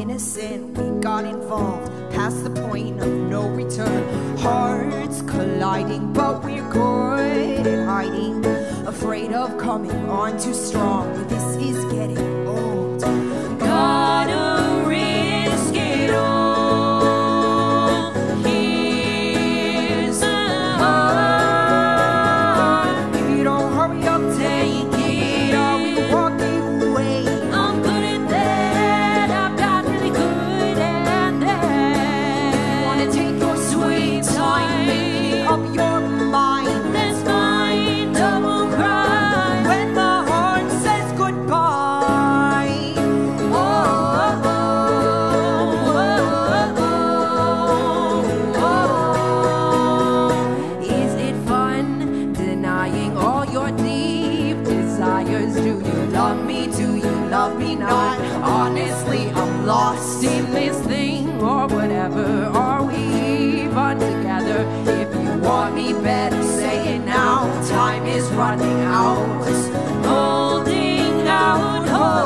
innocent, we got involved past the point of no return. Hearts colliding, but we're good at hiding, afraid of coming on too strong. This is getting old. Gotta risk it all. Here's a heart. If you don't hurry up, take it all. We walk away. I'm good at that. I've got really good at that. Wanna take your sweet time, make me up your mind. That's mine. Double cry when my heart says goodbye. Oh, oh, oh, oh, oh, oh. Is it fun denying all your deep desires? Do you love me? Do you love me not? Honestly, I'm lost in this thing or whatever. Are we even together? If you want me, better say it now. Time is running out. Holding out hope.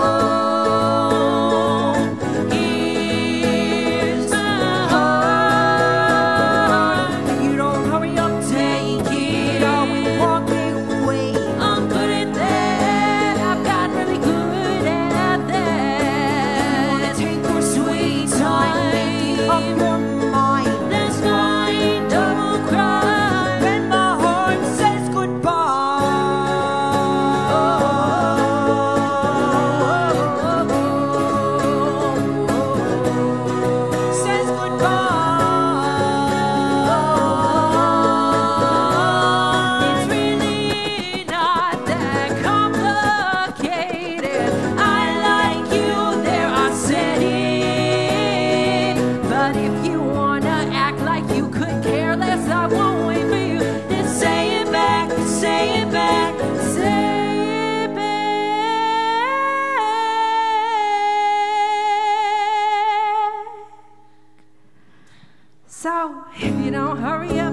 Here's my heart. If you don't hurry up, take it all. We walk away. I'm good at that. I've got really good at that. Wanna take your sweet time, make it up your mind. That's mine. Double cry when my heart says goodbye. Says goodbye. It's really not that complicated. I like you, there I said it. But if you wanna act like you could care less, I won't wait for you. Then say it back, say it back, say it back. So if you don't hurry up.